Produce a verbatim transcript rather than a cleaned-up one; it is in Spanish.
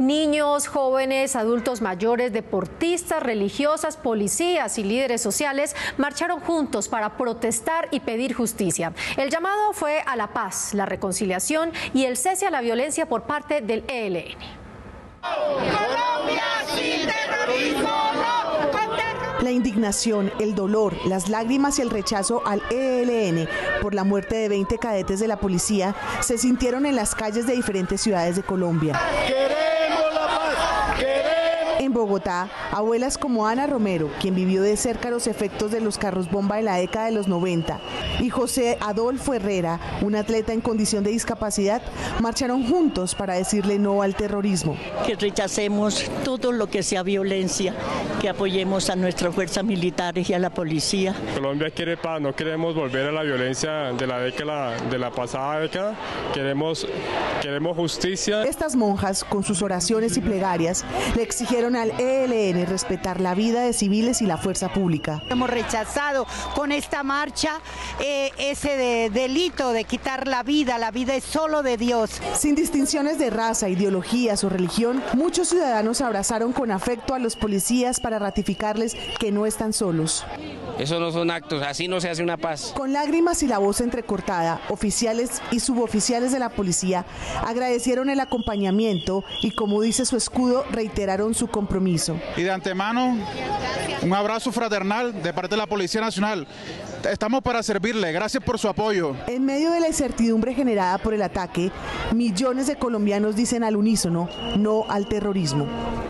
niños, jóvenes, adultos mayores, deportistas, religiosas, policías y líderes sociales marcharon juntos para protestar y pedir justicia. El llamado fue a la paz, la reconciliación y el cese a la violencia por parte del E L N. Colombia sin terrorismo, no, con terrorismo. La indignación, el dolor, las lágrimas y el rechazo al E L N por la muerte de veinte cadetes de la policía se sintieron en las calles de diferentes ciudades de Colombia. Queremos la paz, queremos. En Bogotá, abuelas como Ana Romero, quien vivió de cerca los efectos de los carros bomba en la década de los noventa, y José Adolfo Herrera, un atleta en condición de discapacidad, marcharon juntos para decirle no al terrorismo. Que rechacemos todo lo que sea violencia, que apoyemos a nuestras fuerzas militares y a la policía. Colombia quiere paz, no queremos volver a la violencia de la década, de la pasada década, queremos, queremos justicia. Estas monjas, con sus oraciones y plegarias, le exigieron al E L N respetar la vida de civiles y la fuerza pública. Hemos rechazado con esta marcha Eh, ese de, delito de quitar la vida, la vida es solo de Dios. Sin distinciones de raza, ideologías o religión, muchos ciudadanos abrazaron con afecto a los policías para ratificarles que no están solos. Eso no son actos, así no se hace una paz. Con lágrimas y la voz entrecortada, oficiales y suboficiales de la policía agradecieron el acompañamiento y, como dice su escudo, reiteraron su compromiso. Y de antemano, un abrazo fraternal de parte de la Policía Nacional. Estamos para servirle, gracias por su apoyo. En medio de la incertidumbre generada por el ataque, millones de colombianos dicen al unísono no al terrorismo.